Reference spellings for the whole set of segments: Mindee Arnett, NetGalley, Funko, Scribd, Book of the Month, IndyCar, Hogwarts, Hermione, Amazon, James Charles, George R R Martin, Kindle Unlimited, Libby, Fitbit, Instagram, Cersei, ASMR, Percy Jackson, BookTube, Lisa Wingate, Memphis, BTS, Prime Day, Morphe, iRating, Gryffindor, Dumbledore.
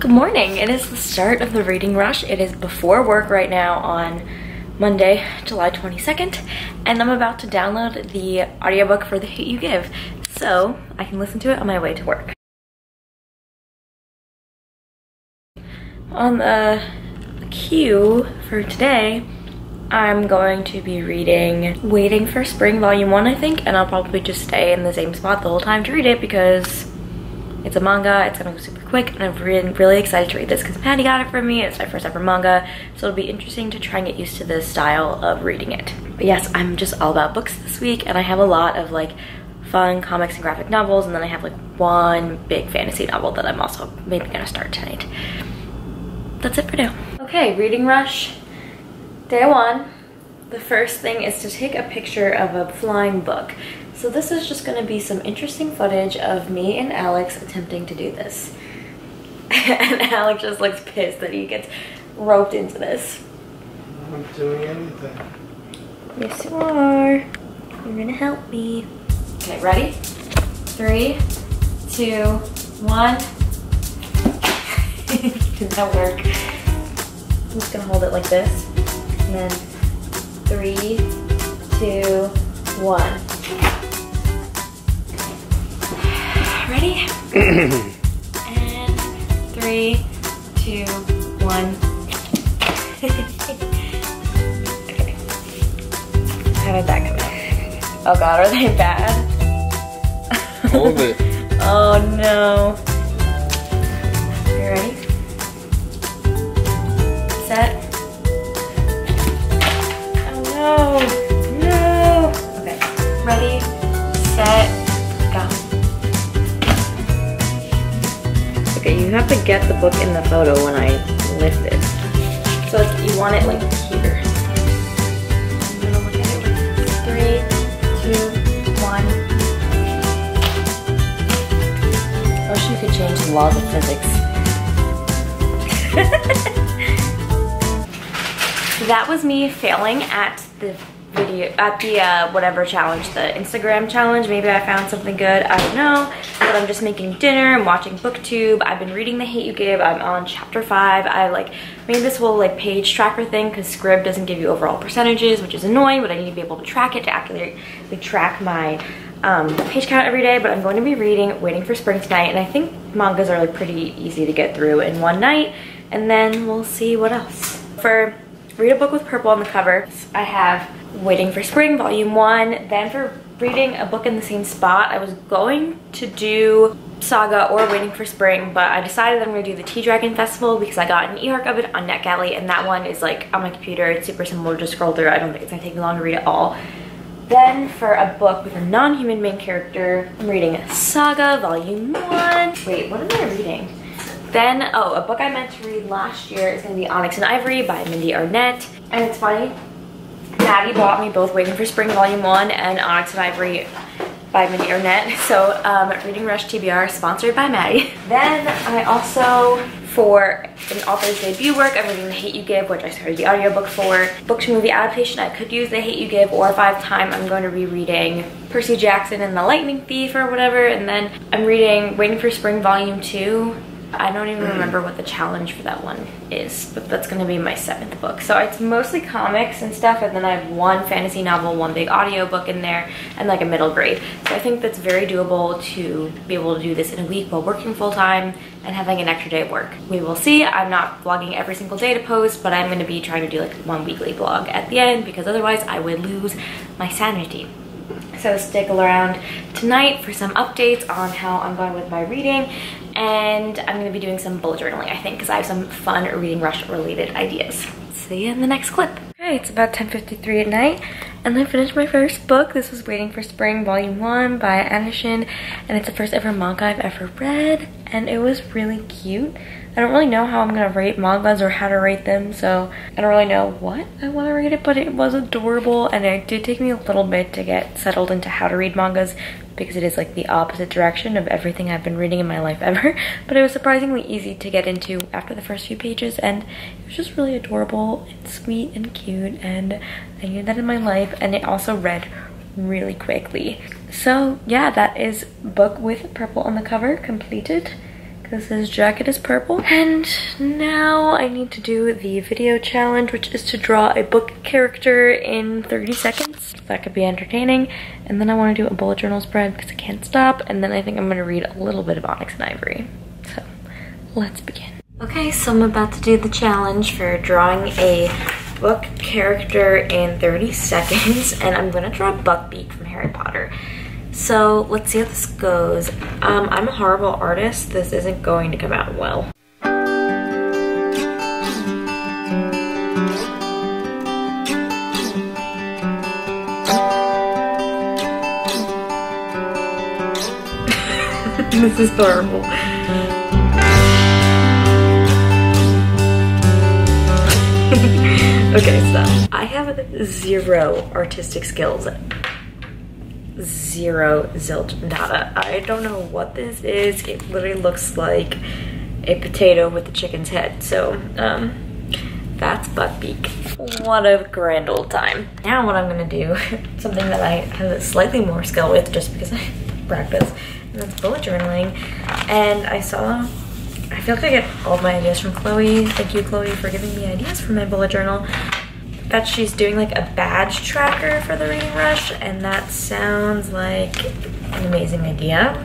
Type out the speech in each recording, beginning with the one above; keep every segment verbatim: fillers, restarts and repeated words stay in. Good morning. It is the start of the reading rush. It is before work right now on Monday, July twenty-second, and I'm about to download the audiobook for The Hate U Give, so I can listen to it on my way to work. On the queue for today, I'm going to be reading Waiting for Spring Volume one, I think, and I'll probably just stay in the same spot the whole time to read it because it's a manga, it's gonna go super quick, and I'm really, really excited to read this because Patty got it for me. It's my first ever manga, so it'll be interesting to try and get used to the style of reading it. But yes, I'm just all about books this week, and I have a lot of like fun comics and graphic novels, and then I have like one big fantasy novel that I'm also maybe gonna start tonight. That's it for now. Okay, reading rush, day one. The first thing is to take a picture of a flying book. So this is just gonna be some interesting footage of me and Alex attempting to do this. And Alex just looks pissed that he gets roped into this. I'm not doing anything. Yes you are. You're gonna help me. Okay, ready? Three, two, one. Did that work? I'm just gonna hold it like this. And then three, two, one. Ready? And three, two, one. Okay. How did that come out? Oh god, are they bad? Hold it. Oh no. You ready? Set. Oh no. No. Okay. Ready, set, go. You have to get the book in the photo when I lift it. So it's, you want it like here. I'm gonna look at it with three, two, one. I wish you could change the laws of physics. So that was me failing at the video, at the uh, whatever challenge, the Instagram challenge. Maybe I found something good, I don't know. But I'm just making dinner, I'm watching BookTube, I've been reading The Hate U Give, I'm on chapter five. I like made this whole like page tracker thing because Scribd doesn't give you overall percentages, which is annoying, but I need to be able to track it to accurately track my um, page count every day. But I'm going to be reading Waiting for Spring tonight, and I think mangas are like pretty easy to get through in one night, and then we'll see what else. For Read a Book with Purple on the Cover, I have Waiting for Spring Volume one. Then for reading a book in the same spot, I was going to do Saga or Waiting for Spring, but I decided I'm going to do the Tea Dragon Festival because I got an e-arc of it on NetGalley, and that one is like on my computer. It's super simple to scroll through. I don't think it's going to take me long to read it all. Then for a book with a non-human main character, I'm reading Saga Volume one. Wait, what am I reading? Then, oh, a book I meant to read last year is going to be Onyx and Ivory by Mindee Arnett. And it's funny, Maddie bought me both Waiting for Spring Volume one and Onyx and Ivory by Mindee Arnett. So, um, Reading Rush T B R, sponsored by Maddie. Then I also, for an author's debut work, I'm reading The Hate U Give, which I started the audiobook for. Book to movie adaptation, I could use The Hate U Give, or if I have time, I'm going to be reading Percy Jackson and the Lightning Thief or whatever. And then I'm reading Waiting for Spring Volume two. I don't even remember what the challenge for that one is, but that's going to be my seventh book. So it's mostly comics and stuff, and then I have one fantasy novel, one big audiobook in there, and like a middle grade. So I think that's very doable to be able to do this in a week while working full-time and having an extra day at work. We will see. I'm not vlogging every single day to post, but I'm going to be trying to do like one weekly vlog at the end because otherwise I would lose my sanity. So stick around tonight for some updates on how I'm going with my reading, and I'm going to be doing some bullet journaling, I think, because I have some fun reading rush related ideas. See you in the next clip. Okay, it's about ten fifty-three at night, and I finished my first book. This was Waiting for Spring Volume one by Anashin, and it's the first ever manga I've ever read, and it was really cute. I don't really know how I'm going to rate mangas or how to rate them, so I don't really know what I want to rate it, but it was adorable, and it did take me a little bit to get settled into how to read mangas because it is like the opposite direction of everything I've been reading in my life ever, but it was surprisingly easy to get into after the first few pages, and it was just really adorable and sweet and cute, and I needed that in my life, and it also read really quickly. So yeah, that is Book with Purple on the Cover completed. because his jacket is purple. And now I need to do the video challenge, which is to draw a book character in thirty seconds. That could be entertaining. And then I want to do a bullet journal spread because I can't stop. And then I think I'm going to read a little bit of Onyx and Ivory. So let's begin. Okay, so I'm about to do the challenge for drawing a book character in thirty seconds, and I'm gonna draw Buckbeak from Harry Potter. So let's see how this goes. Um, I'm a horrible artist. This isn't going to come out well. This is horrible. Okay, so I have zero artistic skills. Zero zilch nada. I don't know what this is. It literally looks like a potato with a chicken's head. So, um, that's Buckbeak. What a grand old time. Now what I'm gonna do, something that I have slightly more skill with just because I practice, and that's bullet journaling. And I saw I feel like I get all my ideas from Chloe. Thank you, Chloe, for giving me ideas for my bullet journal. That she's doing like a badge tracker for the Reading Rush, and that sounds like an amazing idea.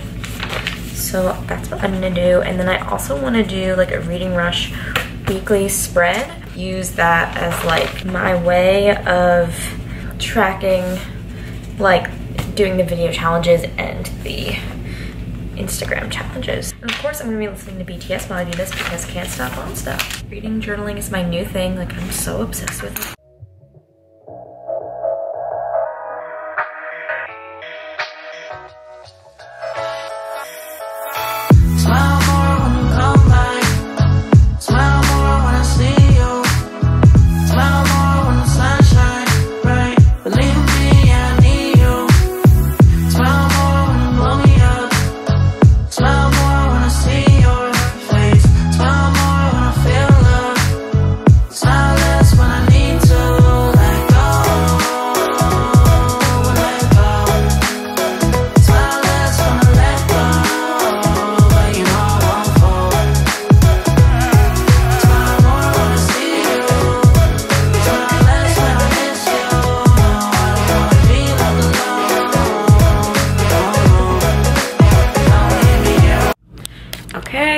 So that's what I'm gonna do. And then I also wanna do like a Reading Rush weekly spread. Use that as like my way of tracking, like doing the video challenges and the Instagram challenges. And of course I'm gonna be listening to B T S while I do this because I can't stop on stuff. Reading journaling is my new thing, like I'm so obsessed with it.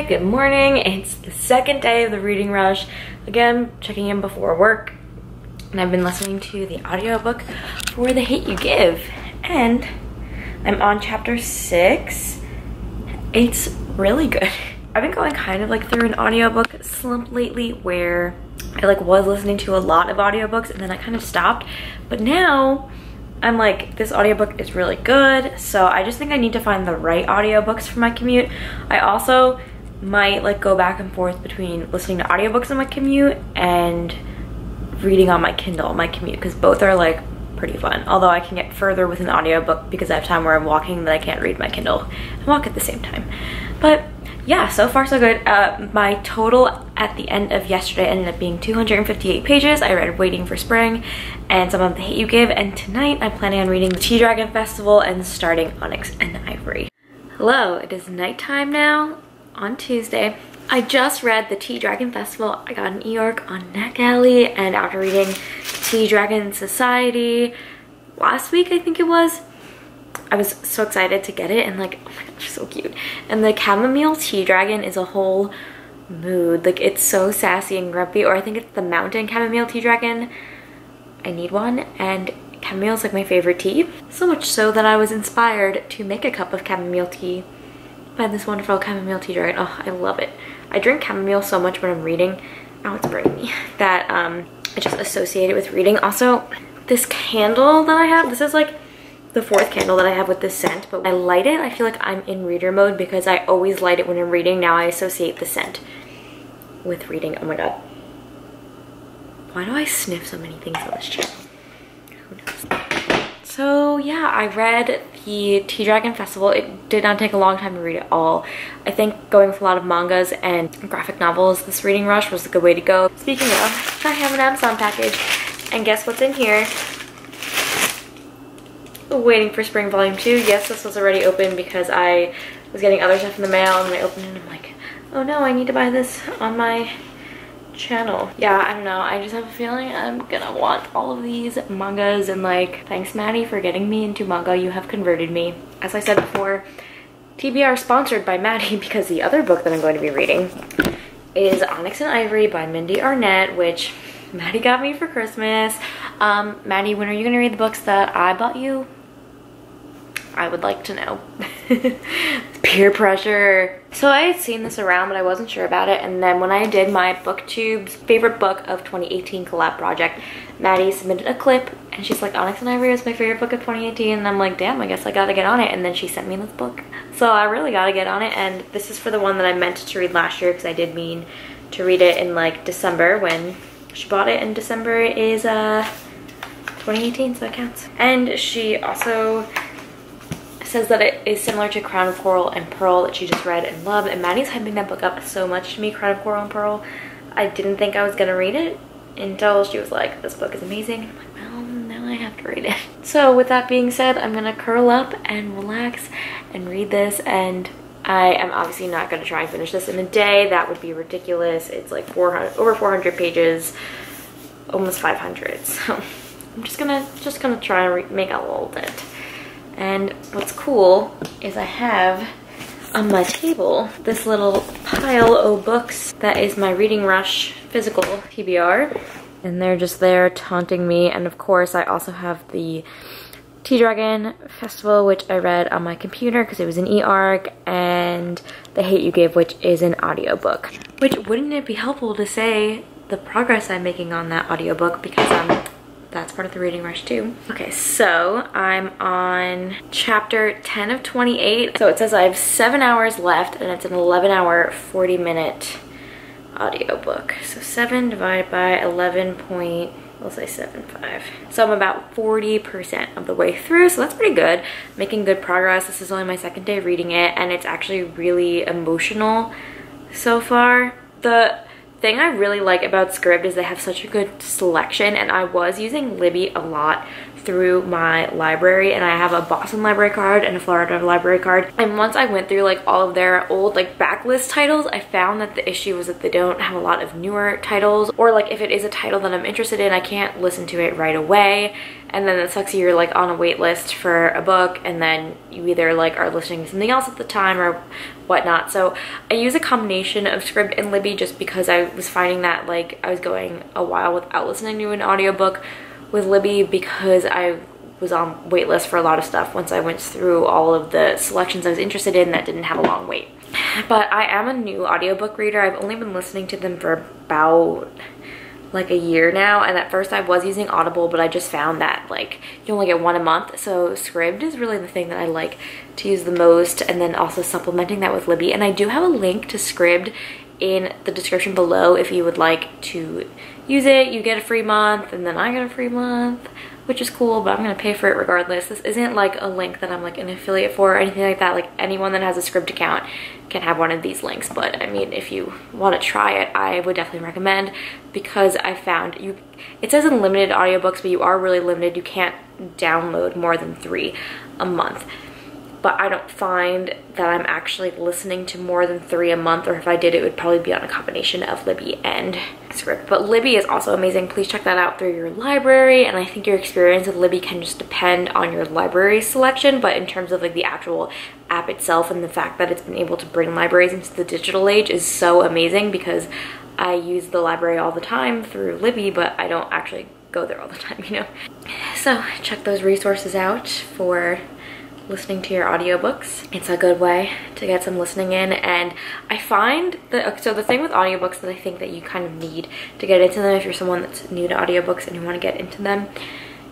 Good morning. It's the second day of the Reading Rush. Again, checking in before work. And I've been listening to the audiobook for The Hate U Give. And I'm on chapter six. It's really good. I've been going kind of like through an audiobook slump lately where I like was listening to a lot of audiobooks and then I kind of stopped. But now I'm like, this audiobook is really good. So I just think I need to find the right audiobooks for my commute. I also might like go back and forth between listening to audiobooks on my commute and reading on my Kindle on my commute because both are like pretty fun, although I can get further with an audiobook because I have time where I'm walking that I can't read my Kindle and walk at the same time. But yeah, so far so good. Uh, my total at the end of yesterday ended up being two hundred fifty-eight pages. I read Waiting for Spring and some of The Hate U Give, and tonight I'm planning on reading The Tea Dragon Festival and starting Onyx and Ivory. Hello, it is nighttime now on Tuesday. I just read The Tea Dragon Festival I Got in New York on NetGalley, and after reading Tea Dragon Society last week, I think it was, I was so excited to get it and like, oh my gosh, so cute. And the chamomile tea dragon is a whole mood. Like it's so sassy and grumpy, or I think it's the mountain chamomile tea dragon. I need one, and chamomile is like my favorite tea. So much so that I was inspired to make a cup of chamomile tea by this wonderful chamomile tea dragon. Oh, I love it. I drink chamomile so much when I'm reading, oh, it's burning me, that um, I just associate it with reading. Also, this candle that I have, this is like the fourth candle that I have with this scent, but when I light it, I feel like I'm in reader mode because I always light it when I'm reading. Now I associate the scent with reading. Oh my God. Why do I sniff so many things on this channel? Who knows? So yeah, I read the Tea Dragon Festival. It did not take a long time to read it all. I think going with a lot of mangas and graphic novels, this Reading Rush was a good way to go. Speaking of, I have an Amazon package, and guess what's in here? Waiting for Spring Volume two. Yes, this was already open because I was getting other stuff in the mail, and I opened it and I'm like, oh no, I need to buy this on my channel. Yeah, I don't know, I just have a feeling I'm gonna want all of these mangas, and like, thanks Maddie for getting me into manga. You have converted me. As I said before, T B R sponsored by Maddie, because the other book that I'm going to be reading is Onyx and Ivory by Mindee Arnett, which Maddie got me for Christmas. Um, Maddie, when are you gonna read the books that I bought you? I would like to know. Peer pressure. So I had seen this around, but I wasn't sure about it. And then when I did my BookTube's favorite book of twenty eighteen collab project, Maddie submitted a clip and she's like, Onyx and Ivory was my favorite book of twenty eighteen. And I'm like, damn, I guess I gotta get on it. And then she sent me this book. So I really gotta get on it. And this is for the one that I meant to read last year, because I did mean to read it in like December when she bought it. And December is uh, twenty eighteen, so it counts. And she also says that it is similar to Crown of Coral and Pearl that she just read and loved, and Maddie's hyping that book up so much to me, Crown of Coral and Pearl. I didn't think I was gonna read it until she was like, this book is amazing, and I'm like, well, now I have to read it. So with that being said, I'm gonna curl up and relax and read this, and I am obviously not gonna try and finish this in a day. That would be ridiculous. It's like four hundred over four hundred pages, almost five hundred, so I'm just gonna just gonna try and make a little bit. And what's cool is I have on my table this little pile of books that is my Reading Rush physical T B R. And they're just there taunting me. And of course I also have the Tea Dragon Festival, which I read on my computer because it was an e-arc, and The Hate U Give, which is an audiobook. Which, wouldn't it be helpful to say the progress I'm making on that audiobook, because I'm that's part of the Reading Rush too. Okay, so I'm on chapter ten of twenty-eight. So it says I have seven hours left, and it's an eleven hour, forty minute audiobook. So seven divided by eleven point, we'll say seven five. So I'm about forty percent of the way through, so that's pretty good. Making good progress. This is only my second day reading it, and it's actually really emotional so far. The thing I really like about Scribd is they have such a good selection, and I was using Libby a lot through my library, and I have a Boston library card and a Florida library card, and once I went through like all of their old like backlist titles, I found that the issue was that they don't have a lot of newer titles, or like if it is a title that I'm interested in, I can't listen to it right away, and then it sucks. You're like on a wait list for a book, and then you either like are listening to something else at the time or whatnot. So I use a combination of Scribd and Libby just because I was finding that like I was going a while without listening to an audiobook with Libby, because I was on waitlist for a lot of stuff once I went through all of the selections I was interested in that didn't have a long wait. But I am a new audiobook reader. I've only been listening to them for about like a year now, and at first I was using Audible, but I just found that like you only get one a month, so Scribd is really the thing that I like to use the most, and then also supplementing that with Libby. And I do have a link to Scribd in the description below if you would like to use it. You get a free month, and then I get a free month, which is cool, but I'm gonna pay for it regardless. This isn't like a link that I'm like an affiliate for or anything like that. Like anyone that has a Scribd account can have one of these links, but I mean, if you want to try it, I would definitely recommend, because I found you, it says unlimited audiobooks, but you are really limited. You can't download more than three a month. But I don't find that I'm actually listening to more than three a month, or if I did, it would probably be on a combination of Libby and Scribd. But Libby is also amazing. Please check that out through your library, and I think your experience with Libby can just depend on your library selection, but in terms of like the actual app itself and the fact that it's been able to bring libraries into the digital age is so amazing, because I use the library all the time through Libby, but I don't actually go there all the time, you know? So check those resources out for listening to your audiobooks. It's a good way to get some listening in, and I find that, so the thing with audiobooks that I think that you kind of need to get into them if you're someone that's new to audiobooks and you want to get into them,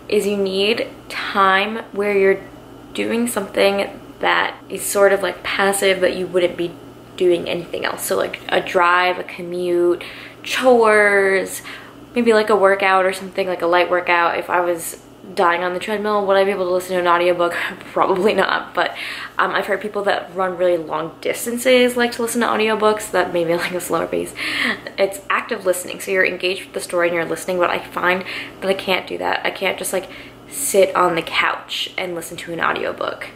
is you need time where you're doing something that is sort of like passive, that you wouldn't be doing anything else. So like a drive, a commute, chores, maybe like a workout or something, like a light workout. If I was dying on the treadmill, would I be able to listen to an audiobook? Probably not, but um, I've heard people that run really long distances like to listen to audiobooks that maybe like a slower pace. It's active listening, so you're engaged with the story and you're listening, but I find that I can't do that. I can't just like sit on the couch and listen to an audiobook.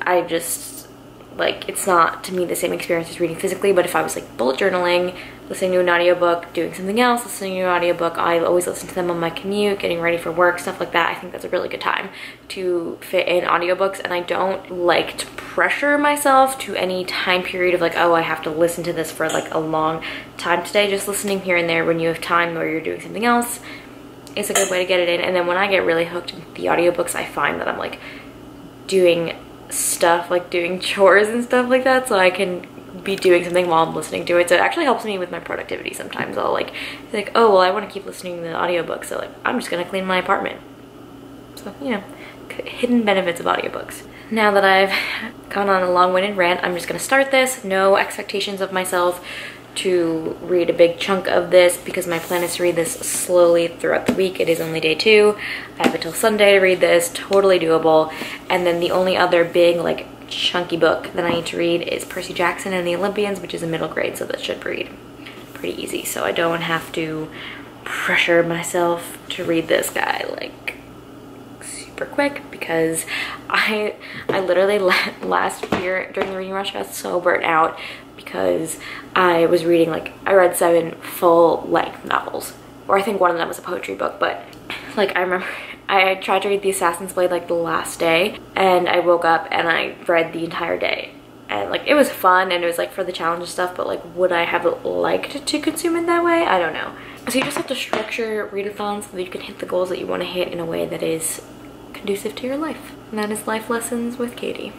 I just Like, it's not, to me, the same experience as reading physically, but if I was, like, bullet journaling, listening to an audiobook, doing something else, listening to an audiobook, I always listen to them on my commute, getting ready for work, stuff like that. I think that's a really good time to fit in audiobooks, and I don't like to pressure myself to any time period of, like, oh, I have to listen to this for, like, a long time today. Just listening here and there when you have time or you're doing something else is a good way to get it in. And then when I get really hooked in the audiobooks, I find that I'm, like, doing stuff, like doing chores and stuff like that, so I can be doing something while I'm listening to it. So it actually helps me with my productivity. Sometimes I'll like like oh well, I want to keep listening to the audiobook, so like I'm just gonna clean my apartment. So you know, hidden benefits of audiobooks. Now that I've gone on a long-winded rant, I'm just gonna start this. No expectations of myself to read a big chunk of this, because my plan is to read this slowly throughout the week. It is only day two. I have until Sunday to read this. Totally doable. And then the only other big, like, chunky book that I need to read is Percy Jackson and the Olympians, which is in middle grade, so that should read pretty easy. So I don't have to pressure myself to read this guy, like, super quick, because I, I literally last year during the reading rush got so burnt out, because I was reading, like, I read seven full-length novels. Or I think one of them was a poetry book, but, like, I remember I tried to read The Assassin's Blade, like, the last day, and I woke up and I read the entire day. And, like, it was fun, and it was, like, for the challenge and stuff, but, like, would I have liked to consume it that way? I don't know. So you just have to structure readathons so that you can hit the goals that you want to hit in a way that is conducive to your life. And that is Life Lessons with Katie.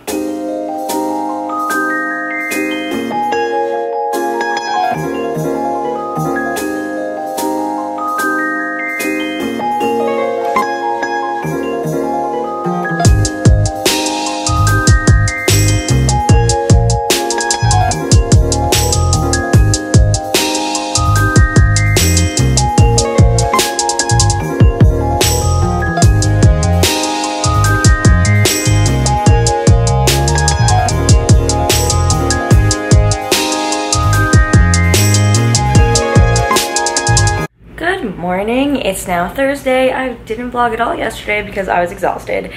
Morning. It's now Thursday. I didn't vlog at all yesterday because I was exhausted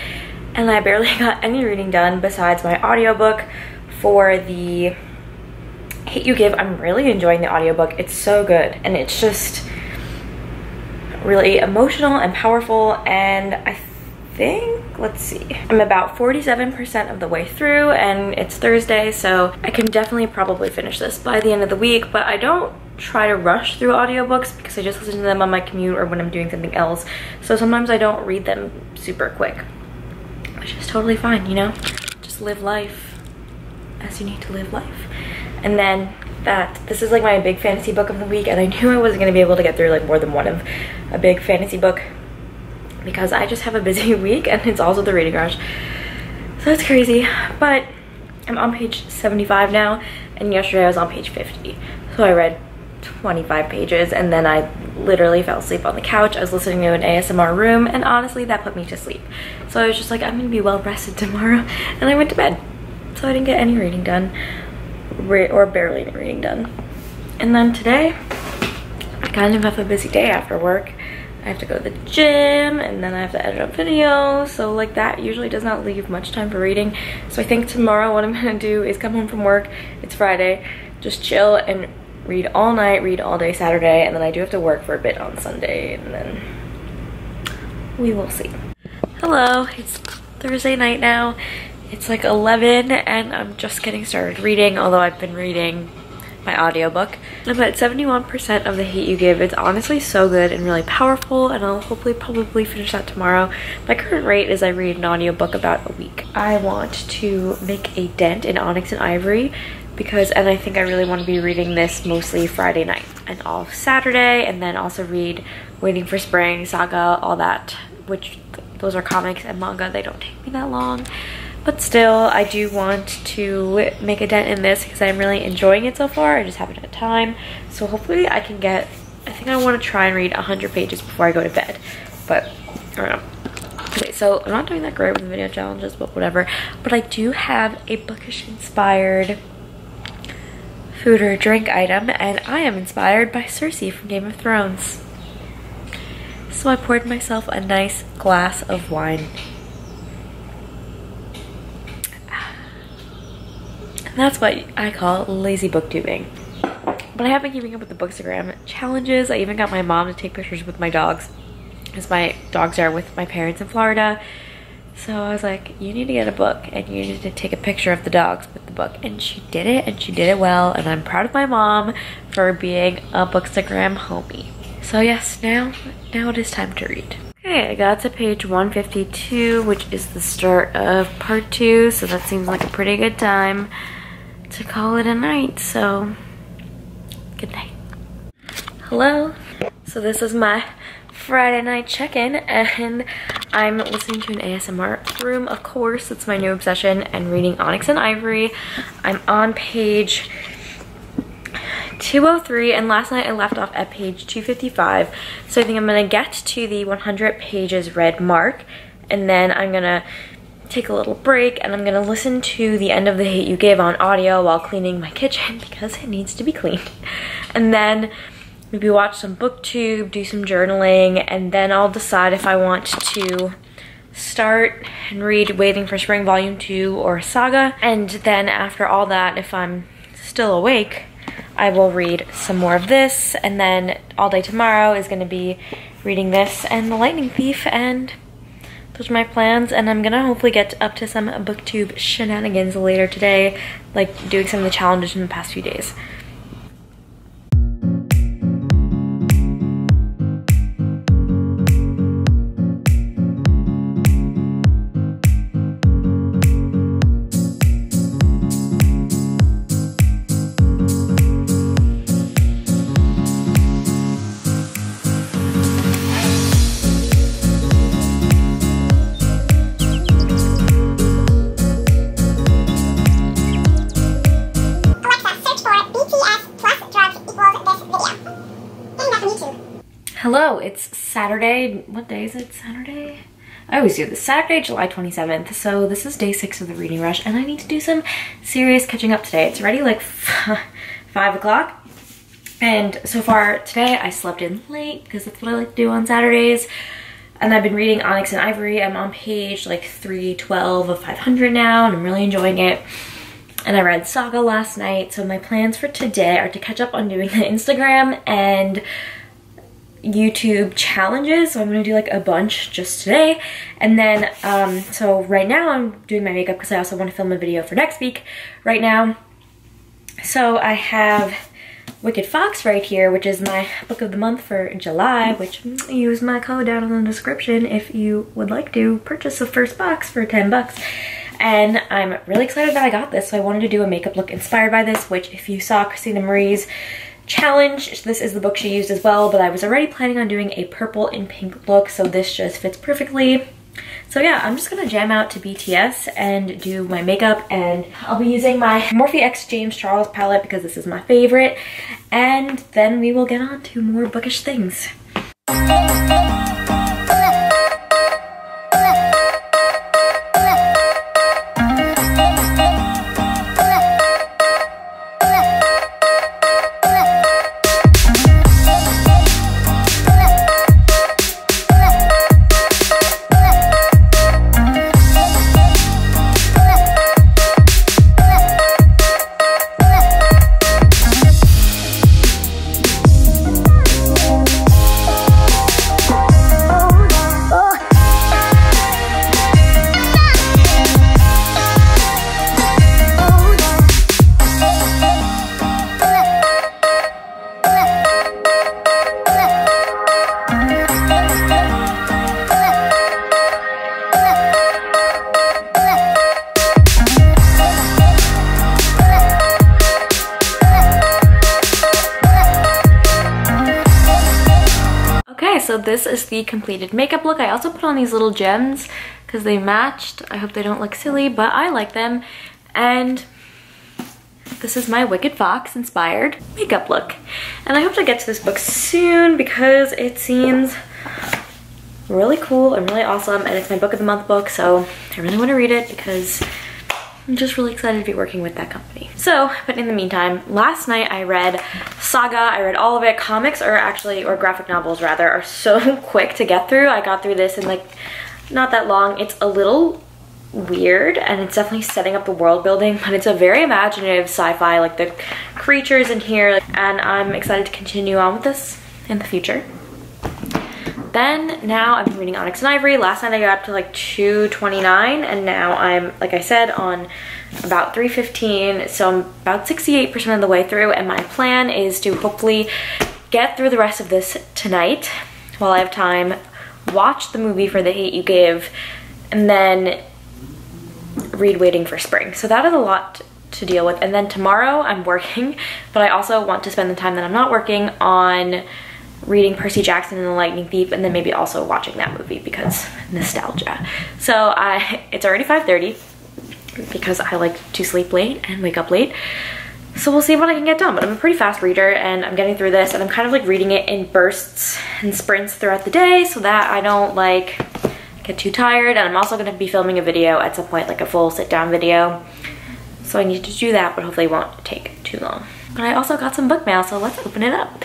and I barely got any reading done besides my audiobook for the Hate U Give. I'm really enjoying the audiobook. It's so good, and it's just really emotional and powerful, and I think, let's see, I'm about forty-seven percent of the way through, and it's Thursday, so I can definitely probably finish this by the end of the week, but I don't try to rush through audiobooks because I just listen to them on my commute or when I'm doing something else. So sometimes I don't read them super quick, which is totally fine, you know? Just live life as you need to live life. And then that, this is like my big fantasy book of the week, and I knew I wasn't gonna be able to get through like more than one of a big fantasy book because I just have a busy week, and it's also the reading rush. So it's crazy, but I'm on page seventy-five now, and yesterday I was on page fifty. So I read twenty-five pages, and then I literally fell asleep on the couch. I was listening to an A S M R room, and honestly that put me to sleep, so I was just like, I'm gonna be well rested tomorrow, and I went to bed. So I didn't get any reading done, or barely any reading done. And then today I kind of have a busy day after work. I have to go to the gym, and then I have to edit up videos, so like that usually does not leave much time for reading. So I think tomorrow what I'm gonna do is come home from work, it's Friday, just chill and read all night, read all day Saturday, and then I do have to work for a bit on Sunday, and then we will see. Hello, it's Thursday night now. It's like eleven, and I'm just getting started reading, although I've been reading my audiobook. I'm at seventy-one percent of The Hate U Give. It's honestly so good and really powerful, and I'll hopefully probably finish that tomorrow. My current rate is I read an audiobook about a week. I want to make a dent in Onyx and Ivory, because, and I think I really want to be reading this mostly Friday night and all Saturday, and then also read Waiting for Spring, Saga, all that, which th those are comics and manga. They don't take me that long, but still I do want to make a dent in this because I'm really enjoying it so far. I just haven't had time, so hopefully I can get, I think I want to try and read one hundred pages before I go to bed, but I don't know. Okay, so I'm not doing that great with the video challenges, but whatever. But I do have a bookish inspired food or drink item, and I am inspired by Cersei from Game of Thrones. So I poured myself a nice glass of wine. And that's what I call lazy booktubing. But I have been keeping up with the Bookstagram challenges. I even got my mom to take pictures with my dogs, because my dogs are with my parents in Florida. So I was like, you need to get a book and you need to take a picture of the dogs with the book. And she did it, and she did it well, and I'm proud of my mom for being a Bookstagram homie. So yes, now, now it is time to read. Okay, I got to page one fifty-two, which is the start of part two, so that seems like a pretty good time to call it a night, so good night. Hello. So this is my Friday night check-in, and I'm listening to an A S M R room, of course. It's my new obsession, and reading Onyx and Ivory. I'm on page two oh three, and last night I left off at page two fifty-five, so I think I'm gonna get to the one hundred pages read mark, and then I'm gonna take a little break, and I'm gonna listen to the end of The Hate U Give on audio while cleaning my kitchen, because it needs to be cleaned, and then maybe watch some BookTube, do some journaling, and then I'll decide if I want to start and read Waiting for Spring Volume two or Saga, and then after all that, if I'm still awake, I will read some more of this, and then all day tomorrow is going to be reading this and The Lightning Thief, and those are my plans. And I'm going to hopefully get up to some BookTube shenanigans later today, like doing some of the challenges in the past few days. Hello, it's Saturday. What day is it? Saturday? I always do this. Saturday, July twenty-seventh. So this is day six of the reading rush, and I need to do some serious catching up today. It's already like five o'clock. And so far today, I slept in late because that's what I like to do on Saturdays. And I've been reading Onyx and Ivory. I'm on page like three twelve of five hundred now, and I'm really enjoying it. And I read Saga last night. So my plans for today are to catch up on doing the Instagram and YouTube challenges, so I'm gonna do like a bunch just today, and then um so right now I'm doing my makeup because I also want to film a video for next week right now. So I have Wicked Fox right here, which is my book of the month for July, which use my code down in the description if you would like to purchase the first box for ten bucks. And I'm really excited that I got this, so I wanted to do a makeup look inspired by this, which if you saw Christina Marie's challenge, this is the book she used as well, but I was already planning on doing a purple and pink look, so this just fits perfectly. So yeah, I'm just gonna jam out to B T S and do my makeup, and I'll be using my Morphe X James Charles palette because this is my favorite, and then we will get on to more bookish things. So this is the completed makeup look. I also put on these little gems because they matched. I hope they don't look silly, but I like them. And this is my Wicked Fox inspired makeup look. And I hope to get to this book soon because it seems really cool and really awesome. And it's my book of the month book, so I really want to read it because I'm just really excited to be working with that company. So, but in the meantime, last night I read Saga, I read all of it. Comics are actually, or graphic novels rather, are so quick to get through. I got through this in like, not that long. It's a little weird, and it's definitely setting up the world building, but it's a very imaginative sci-fi, like the creatures in here, and I'm excited to continue on with this in the future. Then now I've been reading Onyx and Ivory. Last night I got up to like two twenty-nine, and now I'm, like I said, on about three fifteen, so I'm about sixty-eight percent of the way through, and my plan is to hopefully get through the rest of this tonight while I have time, watch the movie For the Hate U Give, and then read Waiting for Spring. So that is a lot to deal with. And then tomorrow I'm working, but I also want to spend the time that I'm not working on reading Percy Jackson and the Lightning Thief, and then maybe also watching that movie because nostalgia. So I, it's already five thirty because I like to sleep late and wake up late. So we'll see what I can get done, but I'm a pretty fast reader and I'm getting through this, and I'm kind of like reading it in bursts and sprints throughout the day so that I don't like get too tired. And I'm also going to be filming a video at some point, like a full sit down video. So I need to do that, but hopefully it won't take too long. But I also got some book mail, so let's open it up.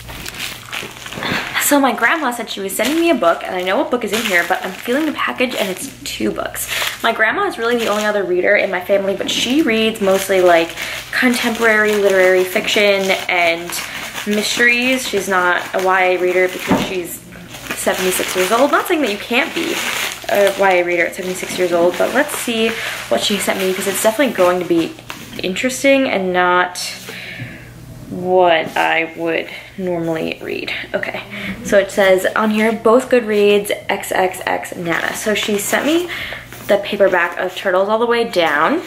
So my grandma said she was sending me a book, and I know what book is in here, but I'm feeling the package and it's two books. My grandma is really the only other reader in my family, but she reads mostly like contemporary literary fiction and mysteries. She's not a Y A reader because she's seventy-six years old. Not saying that you can't be a Y A reader at seventy-six years old, but let's see what she sent me because it's definitely going to be interesting and not what I would normally read. Okay, so it says on here, both Goodreads, triple X Nana. So she sent me the paperback of Turtles All the Way Down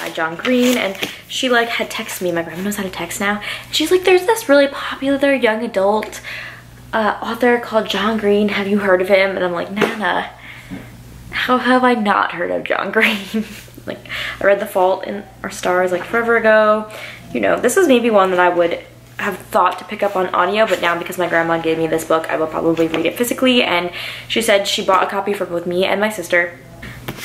by John Green, and she like had texted me, my grandma knows how to text now, and she's like, there's this really popular young adult uh, author called John Green, have you heard of him? And I'm like, Nana, how have I not heard of John Green? Like, I read The Fault in Our Stars like forever ago. You know, this is maybe one that I would have thought to pick up on audio, but now because my grandma gave me this book, I will probably read it physically. And she said she bought a copy for both me and my sister.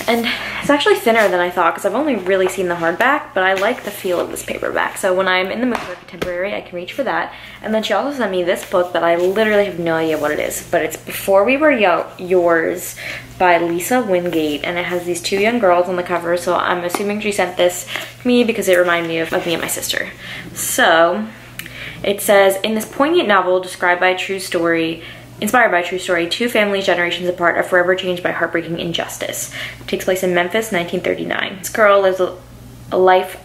And it's actually thinner than I thought because I've only really seen the hardback, but I like the feel of this paperback. So when I'm in the mood for contemporary, I can reach for that. And then she also sent me this book that I literally have no idea what it is, but it's Before We Were Yo- Yours by Lisa Wingate, and it has these two young girls on the cover, so I'm assuming she sent this to me because it reminded me of, of me and my sister. So it says, in this poignant novel described by a true story, Inspired by a true story, two families generations apart are forever changed by heartbreaking injustice. It takes place in Memphis, nineteen thirty-nine. This girl lives a, a life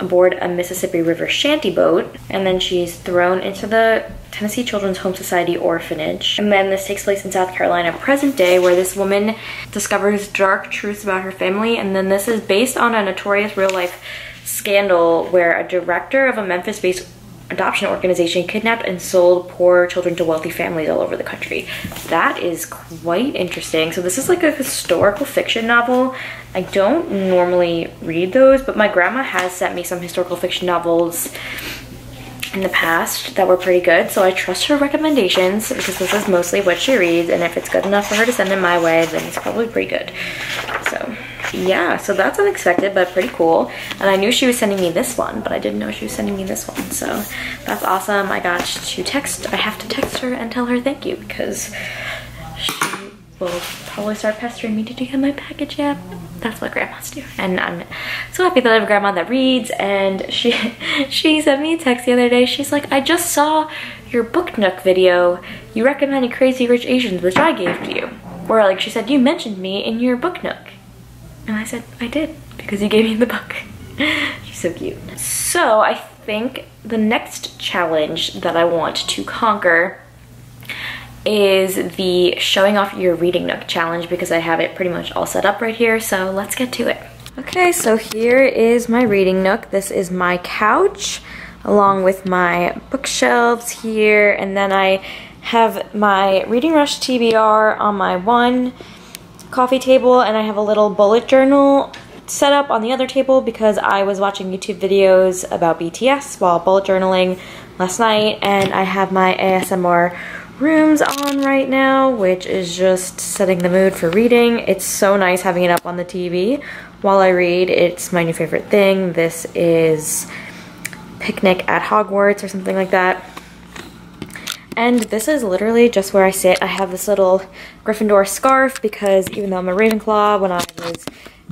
aboard a Mississippi River shanty boat, and then she's thrown into the Tennessee Children's Home Society orphanage. And then this takes place in South Carolina, present day, where this woman discovers dark truths about her family. And then this is based on a notorious real-life scandal where a director of a Memphis-based adoption organization kidnapped and sold poor children to wealthy families all over the country. That is quite interesting. So this is like a historical fiction novel. I don't normally read those, but my grandma has sent me some historical fiction novels in the past that were pretty good, so I trust her recommendations because this is mostly what she reads, and if it's good enough for her to send it my way, then it's probably pretty good. So yeah, so that's unexpected but pretty cool. And I knew she was sending me this one, but I didn't know she was sending me this one, so that's awesome. I got to text, I have to text her and tell her thank you because she will probably start pestering me, did you get my package yet? That's what grandmas do. And I'm so happy that I have a grandma that reads, and she she sent me a text the other day. She's like, I just saw your Book Nook video. You recommended Crazy Rich Asians, which I gave to you. Or like she said, you mentioned me in your Book Nook. And I said, I did, because you gave me the book. She's so cute. So I think the next challenge that I want to conquer is the showing off your reading nook challenge, because I have it pretty much all set up right here, so let's get to it. Okay, so here is my reading nook. This is my couch, along with my bookshelves here, and then I have my Reading Rush T B R on my one coffee table, and I have a little bullet journal set up on the other table because I was watching YouTube videos about B T S while bullet journaling last night, and I have my A S M R rooms on right now, which is just setting the mood for reading. It's so nice having it up on the T V while I read. It's my new favorite thing. This is Picnic at Hogwarts or something like that. And this is literally just where I sit. I have this little Gryffindor scarf because even though I'm a Ravenclaw, when I was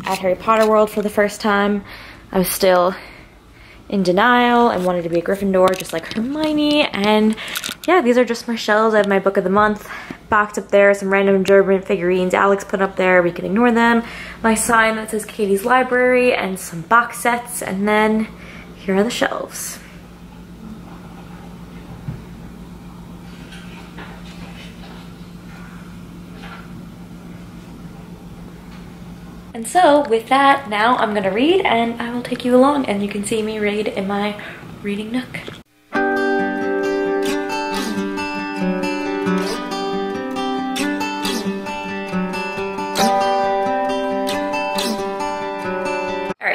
at Harry Potter World for the first time. I was still in denial. I wanted to be a Gryffindor just like Hermione. And yeah, these are just my shelves. I have my Book of the Month box up there, some random German figurines Alex put up there, we can ignore them, my sign that says Katie's Library, and some box sets, and then here are the shelves. And so with that, now I'm gonna read and I will take you along and you can see me read in my reading nook.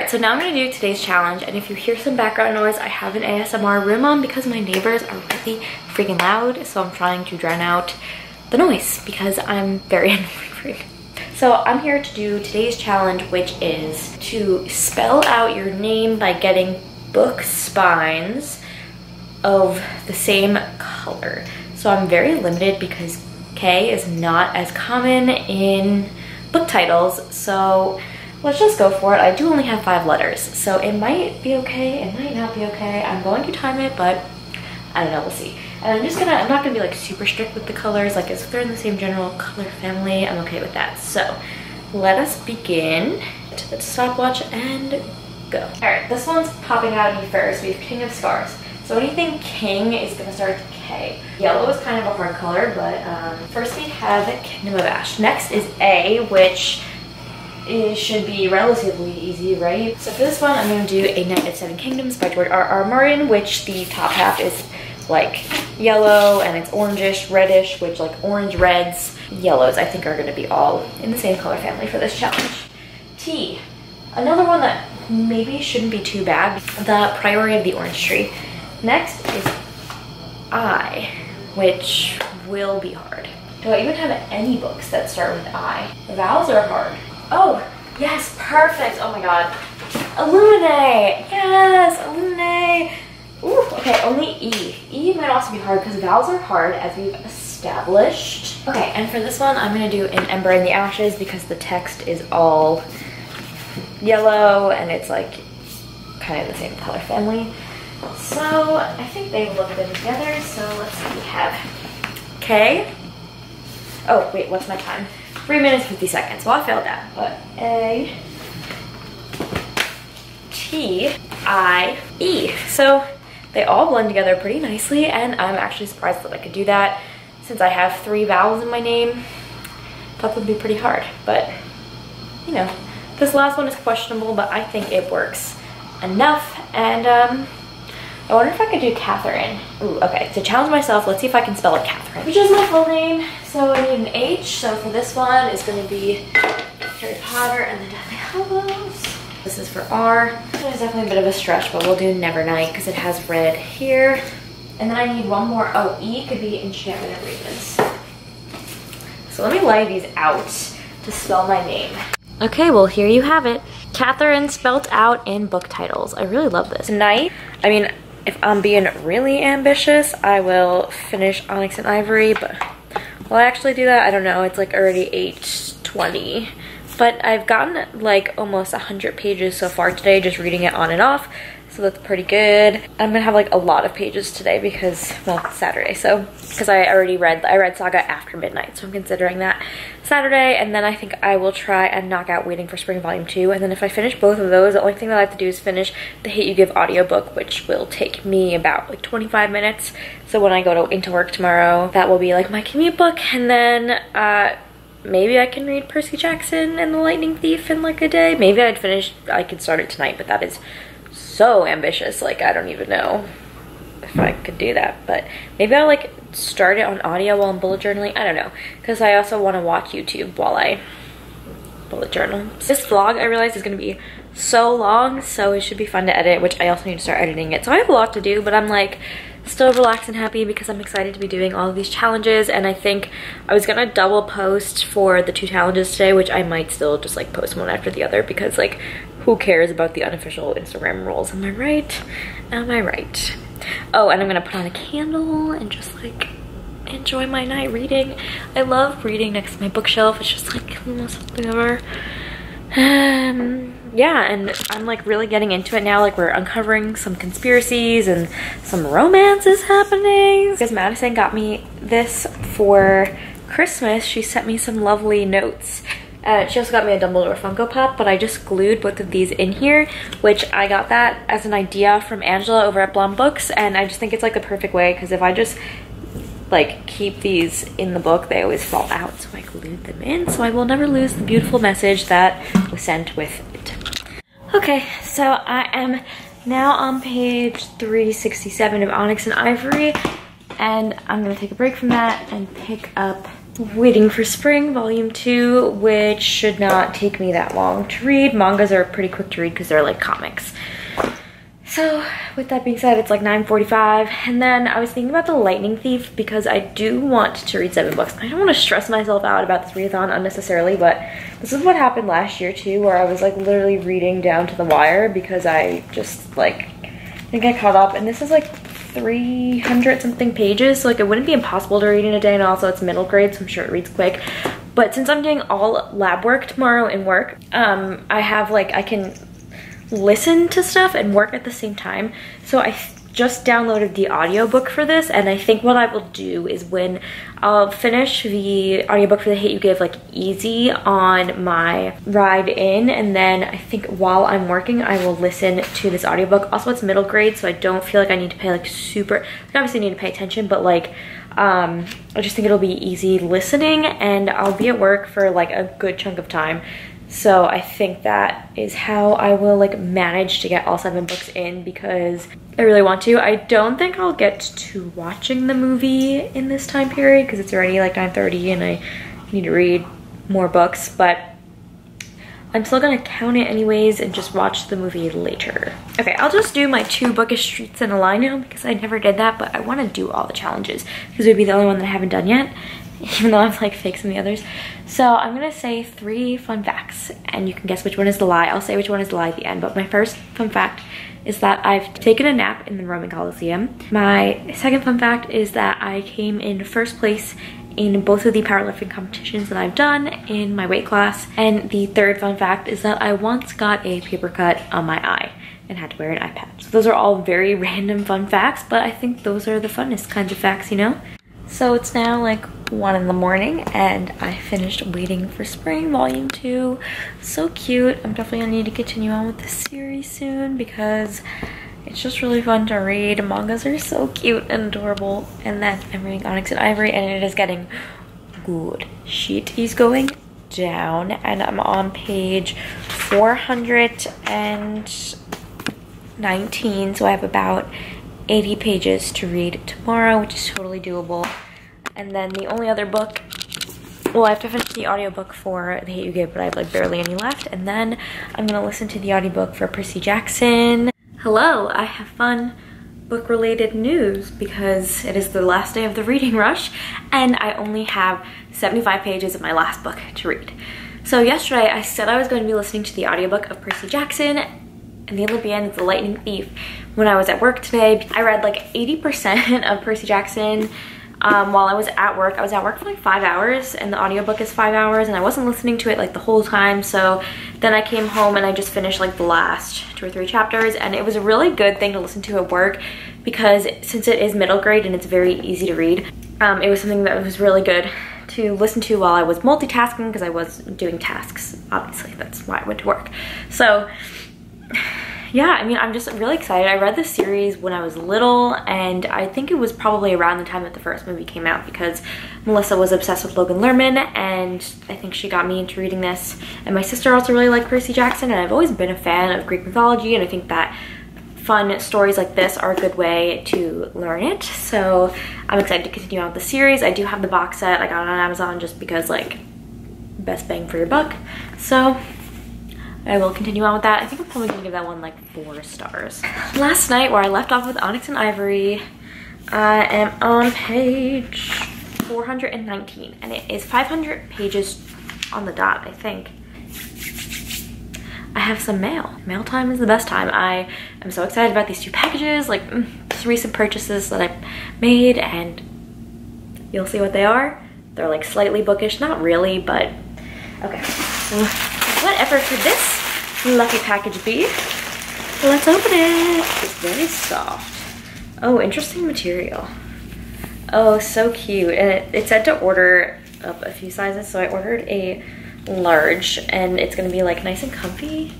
So now I'm going to do today's challenge, and if you hear some background noise, I have an A S M R room on because my neighbors are really freaking loud, so I'm trying to drown out the noise because I'm very annoying freak. So I'm here to do today's challenge, which is to spell out your name by getting book spines of the same color. So I'm very limited because K is not as common in book titles, so let's just go for it. I do only have five letters, so it might be okay, it might not be okay. I'm going to time it, but I don't know, we'll see. And I'm just gonna, I'm not gonna be like super strict with the colors, like as if they're in the same general color family, I'm okay with that. So let us begin. To the stopwatch and go. All right, this one's popping out at me first. We have King of Scars. So anything king is gonna start with K. Yellow is kind of a hard color, but um, first we have Kingdom of Ash. Next is A, which it should be relatively easy, right? So for this one, I'm going to do A Knight of Seven Kingdoms by George R R. Martin, which the top half is like yellow and it's orangish, reddish, which like orange, reds, yellows, I think are going to be all in the same color family for this challenge. T, another one that maybe shouldn't be too bad, the Priory of the Orange Tree. Next is I, which will be hard. Do I even have any books that start with I? Vowels are hard. Oh, yes, perfect. Oh my god. Illuminate. Yes, illuminate. Ooh, okay, only E. E might also be hard because vowels are hard, as we've established. Okay, and for this one, I'm going to do An Ember in the Ashes because the text is all yellow and it's like kind of the same color family. So I think they look good together. So let's see, we have K. Oh, wait, what's my time? three minutes, fifty seconds. Well, I failed that, but A, T, I, E. So they all blend together pretty nicely, and I'm actually surprised that I could do that since I have three vowels in my name. Thought that would be pretty hard, but you know, this last one is questionable, but I think it works enough. And um, I wonder if I could do Catherine. Ooh, okay, to challenge myself, let's see if I can spell it Catherine, which is my full name. So I need an H, so for this one, it's gonna be Harry Potter and the Deathly Hallows. This is for R. It's definitely a bit of a stretch, but we'll do Nevernight because it has red here. And then I need one more, oh, E could be Enchantment of Ravens. So let me lay these out to spell my name. Okay, well, here you have it. Catherine spelt out in book titles. I really love this. Tonight, I mean, if I'm being really ambitious, I will finish Onyx and Ivory, but will I actually do that? I don't know. It's like already eight twenty, but I've gotten like almost one hundred pages so far today, just reading it on and off, so that's pretty good. I'm gonna have like a lot of pages today because, well, it's Saturday, so, because I already read, I read Saga after midnight, so I'm considering that Saturday, and then I think I will try and knock out Waiting for Spring Volume two, and then if I finish both of those, the only thing that I have to do is finish the Hate U Give audiobook, which will take me about like twenty-five minutes, so when I go to, into work tomorrow, that will be like my commute book, and then, uh, maybe I can read Percy Jackson and the Lightning Thief in like a day. Maybe I'd finish, I could start it tonight, but that is so ambitious. Like, I don't even know if I could do that, but maybe I'll like start it on audio while I'm bullet journaling. I don't know, because I also want to watch YouTube while I bullet journal. This vlog, I realized, is going to be so long, so it should be fun to edit, which I also need to start editing it. So I have a lot to do, but I'm like still relaxed and happy because I'm excited to be doing all of these challenges, and I think I was gonna double post for the two challenges today, which I might still just like post one after the other because like who cares about the unofficial Instagram rules? Am I right? Am I right? Oh, and I'm gonna put on a candle and just like enjoy my night reading. I love reading next to my bookshelf. It's just like the most ever. Um, yeah, and I'm like really getting into it now. Like, we're uncovering some conspiracies and some romances happening. Because Madison got me this for Christmas. She sent me some lovely notes. Uh, she also got me a Dumbledore Funko Pop, but I just glued both of these in here, which I got that as an idea from Angela over at Blonde Books, and I just think it's like the perfect way, because if I just like keep these in the book, they always fall out, so I glued them in, so I will never lose the beautiful message that was sent with it. Okay, so I am now on page three sixty-seven of Onyx and Ivory, and I'm gonna take a break from that and pick up Waiting for Spring volume two, which should not take me that long to read. Mangas are pretty quick to read because they're like comics. So with that being said, it's like nine forty-five, and then I was thinking about The Lightning Thief because I do want to read seven books. I don't want to stress myself out about this readathon unnecessarily, but this is what happened last year too, where I was like literally reading down to the wire because I just like I think I caught up, and this is like three hundred something pages, so like it wouldn't be impossible to read in a day, and also it's middle grade, so I'm sure it reads quick. But since I'm doing all lab work tomorrow and work, um I have like I can listen to stuff and work at the same time, so I just downloaded the audiobook for this, and I think what I will do is when I'll finish the audiobook for The Hate U Give like easy on my ride in, and then I think while I'm working I will listen to this audiobook. Also it's middle grade, so I don't feel like I need to pay like super, I obviously need to pay attention, but like um I just think it'll be easy listening, and I'll be at work for like a good chunk of time, so I think that is how I will like manage to get all seven books in, because I really want to. I don't think I'll get to watching the movie in this time period because it's already like nine thirty and I need to read more books, but I'm still gonna count it anyways and just watch the movie later. Okay, I'll just do my two bookish streets in a line now because I never did that, but I want to do all the challenges because it would be the only one that I haven't done yet, even though I'm like fake some of the others. So I'm gonna say three fun facts and you can guess which one is the lie. I'll say which one is the lie at the end, but my first fun fact is that I've taken a nap in the Roman Colosseum. My second fun fact is that I came in first place in both of the powerlifting competitions that I've done in my weight class. And the third fun fact is that I once got a paper cut on my eye and had to wear an eye patch. So those are all very random fun facts, but I think those are the funnest kinds of facts, you know? So it's now like one in the morning and I finished Waiting for Spring volume two. So cute. I'm definitely gonna need to continue on with this series soon because it's just really fun to read. Mangas are so cute and adorable. And then I'm reading Onyx and Ivory and it is getting good. Shit is going down and I'm on page four hundred nineteen, so I have about eighty pages to read tomorrow, which is totally doable. And then the only other book, well, I have to finish the audiobook for The Hate U Give, but I have like barely any left, and then I'm gonna listen to the audiobook for Percy Jackson. Hello, I have fun book related news because it is the last day of the reading rush and I only have seventy-five pages of my last book to read. So yesterday I said I was going to be listening to the audiobook of Percy Jackson and The Olympian, The Lightning Thief. When I was at work today, I read like eighty percent of Percy Jackson um, while I was at work. I was at work for like five hours and the audiobook is five hours and I wasn't listening to it like the whole time. So then I came home and I just finished like the last two or three chapters, and it was a really good thing to listen to at work because since it is middle grade and it's very easy to read, um, it was something that was really good to listen to while I was multitasking because I was doing tasks. Obviously, that's why I went to work. So yeah, I mean, I'm just really excited. I read this series when I was little, and I think it was probably around the time that the first movie came out because Melissa was obsessed with Logan Lerman, and I think she got me into reading this. And my sister also really liked Percy Jackson, and I've always been a fan of Greek mythology, and I think that fun stories like this are a good way to learn it. So I'm excited to continue on with the series. I do have the box set. I got it on Amazon just because, like, best bang for your buck. So I will continue on with that. I think I'm probably gonna give that one like four stars. Last night, where I left off with Onyx and Ivory, I am on page four hundred nineteen, and it is five hundred pages on the dot, I think. I have some mail. Mail time is the best time. I am so excited about these two packages, like just recent purchases that I made, and you'll see what they are. They're like slightly bookish, not really, but okay. So whatever could this lucky package be? Let's open it. It's very soft. Oh, interesting material. Oh, so cute. And it, it said to order up a few sizes, so I ordered a large, and it's gonna be like nice and comfy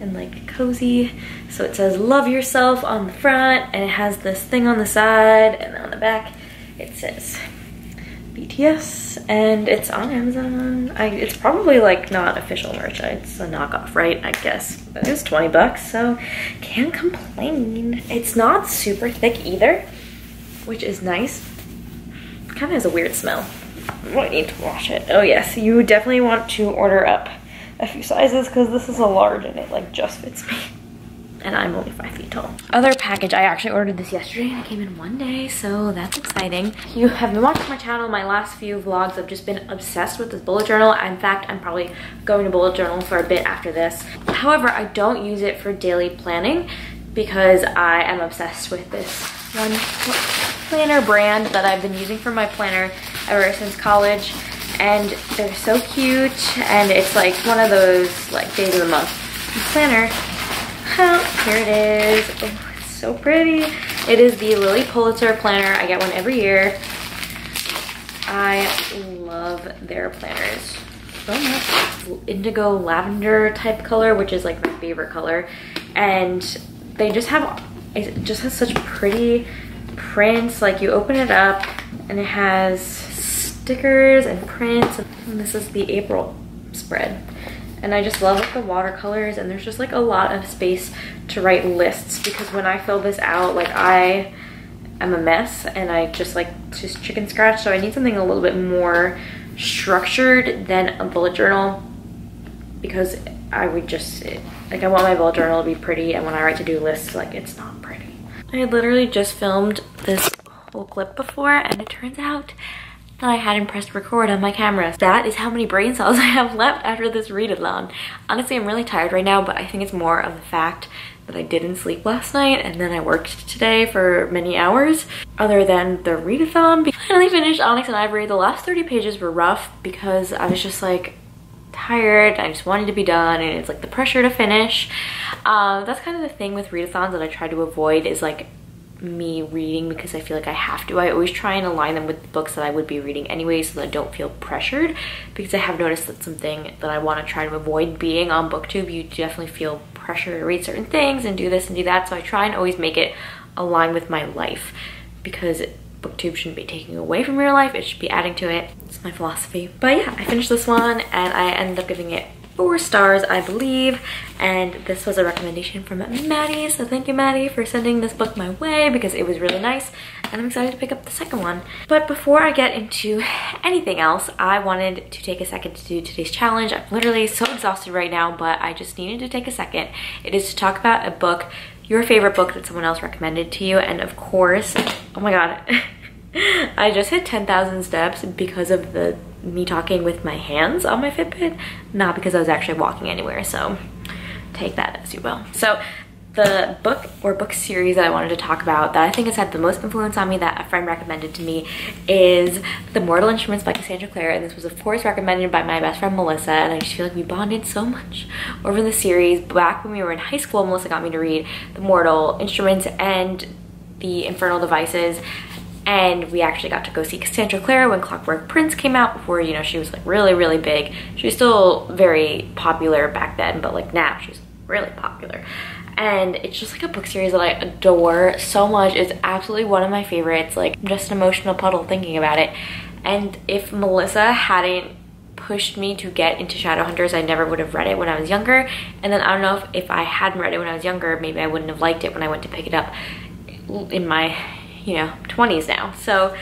and like cozy. So it says love yourself on the front, and it has this thing on the side, and on the back it says B T S, and it's on Amazon. I, it's probably like not official merch. It's a knockoff, right? I guess. But it was twenty bucks, so can't complain. It's not super thick either, which is nice. It kind of has a weird smell. I need to wash it. Oh yes, you definitely want to order up a few sizes because this is a large and it like just fits me. And I'm only five feet tall. Other package, I actually ordered this yesterday and it came in one day, so that's exciting. You have been watching my channel, my last few vlogs, I've just been obsessed with this bullet journal. In fact, I'm probably going to bullet journal for a bit after this. However, I don't use it for daily planning because I am obsessed with this one planner brand that I've been using for my planner ever since college. And they're so cute, and it's like one of those like days of the month planner. Oh, here it is. Oh, it's so pretty. It is the Lilly Pulitzer planner. I get one every year. I love their planners so much. Indigo lavender type color, which is like my favorite color, and they just have, it just has such pretty prints. Like you open it up and it has stickers and prints, and this is the April spread. And I just love like the watercolors, and there's just like a lot of space to write lists, because when I fill this out, like I am a mess and I just like just chicken scratch. So I need something a little bit more structured than a bullet journal, because I would just it, like I want my bullet journal to be pretty, and when I write to-do lists, like it's not pretty. I literally just filmed this whole clip before, and it turns out that I hadn't pressed record on my camera. That is how many brain cells I have left after this read-along. Honestly, I'm really tired right now, but I think it's more of the fact that I didn't sleep last night, and then I worked today for many hours. Other than the readathon, we finally finished Onyx and Ivory. The last thirty pages were rough because I was just like tired. I just wanted to be done, and it's like the pressure to finish. Um, that's kind of the thing with readathons that I try to avoid, is like me reading because I feel like I have to. I always try and align them with the books that I would be reading anyway, so that I don't feel pressured, because I have noticed that something that I want to try to avoid being on BookTube, you definitely feel pressure to read certain things and do this and do that. So I try and always make it align with my life, because BookTube shouldn't be taking away from your life, it should be adding to it. It's my philosophy. But yeah, I finished this one and I ended up giving it four stars, I believe, and this was a recommendation from Maddie, so thank you, Maddie, for sending this book my way, because it was really nice, and I'm excited to pick up the second one. But before I get into anything else, I wanted to take a second to do today's challenge. I'm literally so exhausted right now, but I just needed to take a second. It is to talk about a book, your favorite book that someone else recommended to you, and of course, oh my god, I just hit ten thousand steps because of the me talking with my hands on my Fitbit, not because I was actually walking anywhere, so take that as you will. So the book or book series that I wanted to talk about that I think has had the most influence on me that a friend recommended to me is The Mortal Instruments by Cassandra Clare, and this was of course recommended by my best friend Melissa, and I just feel like we bonded so much over the series. Back when we were in high school, Melissa got me to read The Mortal Instruments and The Infernal Devices, and we actually got to go see Cassandra Clare when Clockwork Prince came out, before, you know, she was like really, really big. She was still very popular back then, but like now she's really popular. And it's just like a book series that I adore so much. It's absolutely one of my favorites. Like, I'm just an emotional puddle thinking about it. And if Melissa hadn't pushed me to get into Shadowhunters, I never would have read it when I was younger. And then I don't know if, if I hadn't read it when I was younger, maybe I wouldn't have liked it when I went to pick it up in my, you know, twenties now. So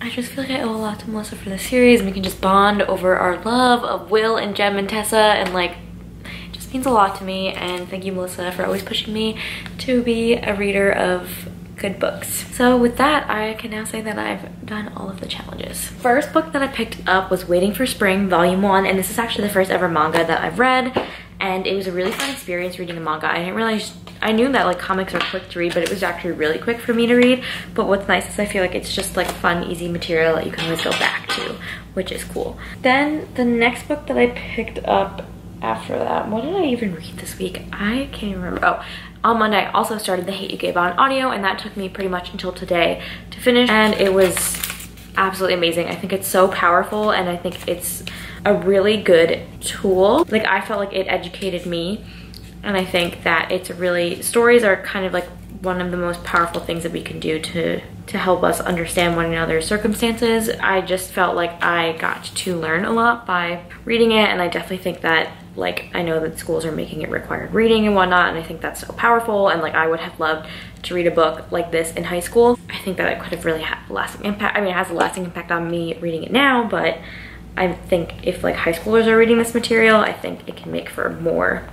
I just feel like I owe a lot to Melissa for this series, and we can just bond over our love of Will and Jem and Tessa, and like it just means a lot to me. And thank you, Melissa, for always pushing me to be a reader of good books. So with that, I can now say that I've done all of the challenges. First book that I picked up was Waiting for Spring Volume one, and this is actually the first ever manga that I've read, and it was a really fun experience reading the manga. I didn't realize, I knew that like comics are quick to read, but it was actually really quick for me to read. But what's nice is I feel like it's just like fun, easy material that you can always go back to, which is cool. Then the next book that I picked up after that. What did I even read this week? I can't remember. Oh, on Monday I also started The Hate U Gave on audio, and that took me pretty much until today to finish, and it was absolutely amazing. I think it's so powerful, and I think it's a really good tool. Like, I felt like it educated me, and I think that it's really, stories are kind of like one of the most powerful things that we can do to to help us understand one another's circumstances. I just felt like I got to learn a lot by reading it, and I definitely think that, like, I know that schools are making it required reading and whatnot, and I think that's so powerful, and like, I would have loved to read a book like this in high school. I think that it could have really had a lasting impact. I mean, it has a lasting impact on me reading it now, but I think if like high schoolers are reading this material, I think it can make for a more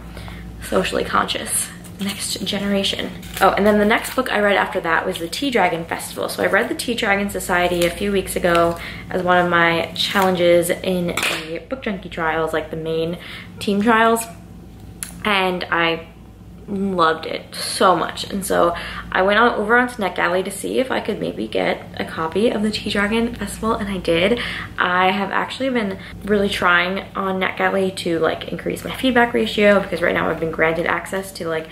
socially conscious next generation. Oh, and then the next book I read after that was the Tea Dragon Festival. So I read the Tea Dragon Society a few weeks ago as one of my challenges in the Book Junkie trials, like the main team trials, and I loved it so much. And so I went on over onto NetGalley to see if I could maybe get a copy of the Tea Dragon Festival, and I did. I have actually been really trying on NetGalley to like increase my feedback ratio, because right now I've been granted access to like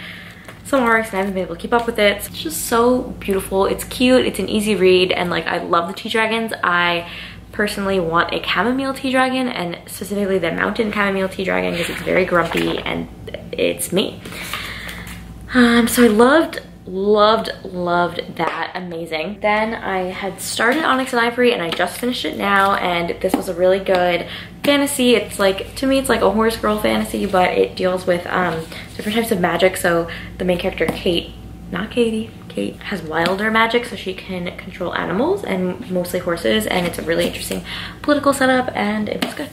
some works and I haven't been able to keep up with it. It's just so beautiful. It's cute. It's an easy read, and like, I love the Tea Dragons. I personally want a chamomile tea dragon, and specifically the mountain chamomile tea dragon, because it's very grumpy and it's me. Um, so I loved, loved, loved that. Amazing. Then I had started Onyx and Ivory, and I just finished it now, and this was a really good fantasy. It's like, to me, it's like a horse girl fantasy, but it deals with um, different types of magic. So the main character, Kate, not Katie, Kate has wilder magic, so she can control animals and mostly horses, and it's a really interesting political setup, and it was good.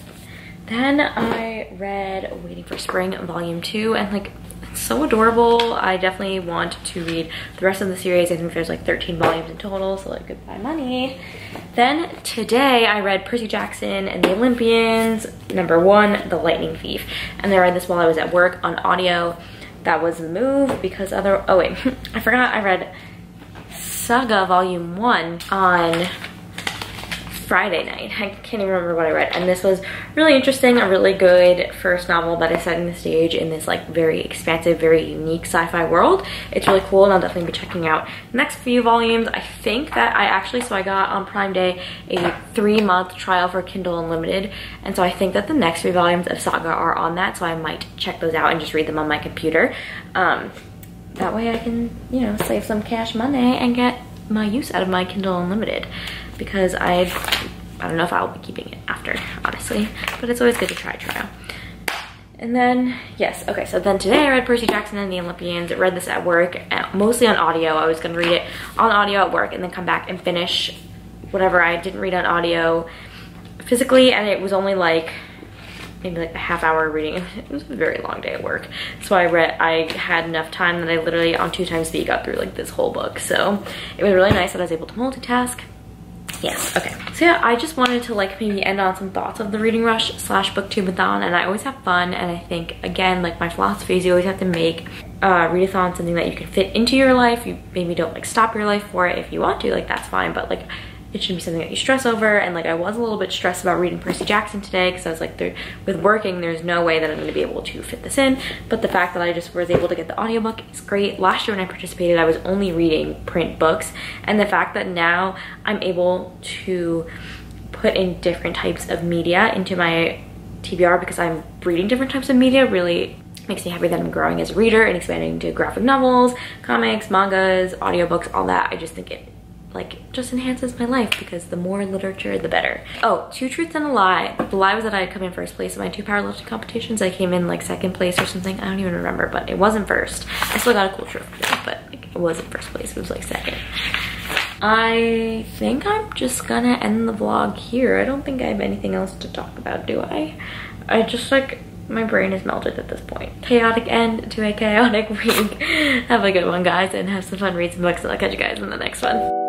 Then I read Waiting for Spring Volume two, and like, so adorable. I definitely want to read the rest of the series. I think there's like thirteen volumes in total, so like, goodbye money. Then today I read Percy Jackson and the Olympians, number one, The Lightning Thief. And I read this while I was at work on audio. That was the move, because other, oh wait, I forgot I read Saga Volume one on Friday night. I can't even remember what I read, and this was really interesting, a really good first novel that is setting the stage in this like very expansive, very unique sci-fi world. It's really cool, and I'll definitely be checking out the next few volumes. I think that I actually, so I got on Prime Day a three month trial for Kindle Unlimited, and so I think that the next three volumes of Saga are on that, so I might check those out and just read them on my computer. Um, that way I can, you know, save some cash money and get my use out of my Kindle Unlimited, because I I don't know if I'll be keeping it after, honestly, but it's always good to try trial. And then, yes, okay, so then today I read Percy Jackson and the Olympians. I read this at work, mostly on audio. I was gonna read it on audio at work and then come back and finish whatever I didn't read on audio physically, and it was only like maybe like a half hour reading. It was a very long day at work, so I read, I had enough time that I literally on two times speed got through like this whole book, so it was really nice that I was able to multitask. Yes, okay. So yeah, I just wanted to like maybe end on some thoughts of the reading rush slash booktubeathon, and I always have fun, and I think, again, like my philosophy is you always have to make uh, readathon something that you can fit into your life. You maybe don't like stop your life for it if you want to, like that's fine, but like it should be something that you stress over, and like I was a little bit stressed about reading Percy Jackson today, because I was like, there, with working, there's no way that I'm going to be able to fit this in, but the fact that I just was able to get the audiobook is great. Last year when I participated, I was only reading print books, and the fact that now I'm able to put in different types of media into my T B R, because I'm reading different types of media, really makes me happy that I'm growing as a reader and expanding to graphic novels, comics, mangas, audiobooks, all that. I just think it like just enhances my life, because the more literature, the better. Oh, two truths and a lie. The lie was that I had come in first place in my two powerlifting competitions. I came in like second place or something. I don't even remember, but it wasn't first. I still got a cool trophy, but it wasn't first place. It was like second. I think I'm just gonna end the vlog here. I don't think I have anything else to talk about, do I? I just like, my brain is melted at this point. Chaotic end to a chaotic week. Have a good one, guys, and have some fun, read some books, and I'll catch you guys in the next one.